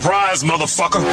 surprise, motherfucker.